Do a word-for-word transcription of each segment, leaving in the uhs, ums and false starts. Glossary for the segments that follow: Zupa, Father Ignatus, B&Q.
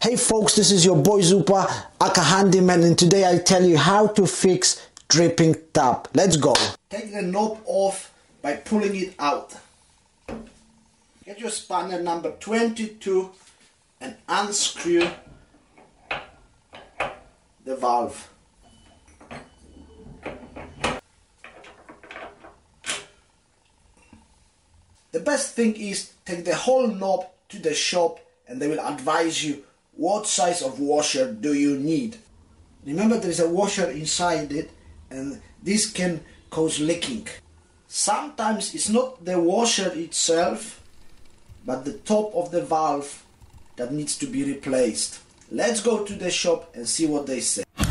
Hey folks, this is your boy Zupa, aka Handyman, and today I tell you how to fix dripping tap. Let's go. Take the knob off by pulling it out. Get your spanner number twenty-two and unscrew the valve. The best thing is take the whole knob to the shop and they will advise you what size of washer do you need. Remember, there is a washer inside it and this can cause leaking. Sometimes it's not the washer itself but the top of the valve that needs to be replaced. Let's go to the shop and see what they say. I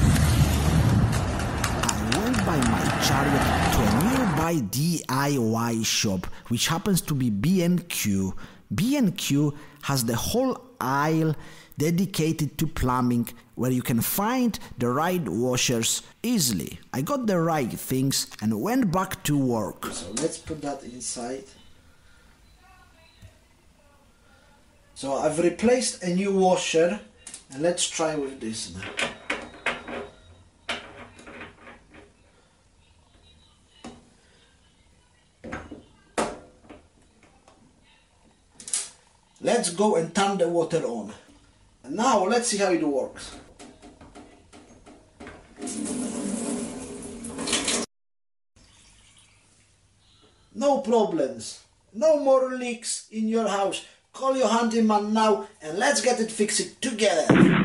went by my chariot to a nearby D I Y shop which happens to be B and Q. B and Q has the whole aisle dedicated to plumbing where you can find the right washers easily. I got the right things and went back to work. So let's put that inside. So I've replaced a new washer and let's try with this now. Let's go and turn the water on. And now let's see how it works. No problems. No more leaks in your house. Call your handyman now and let's get it fixed together.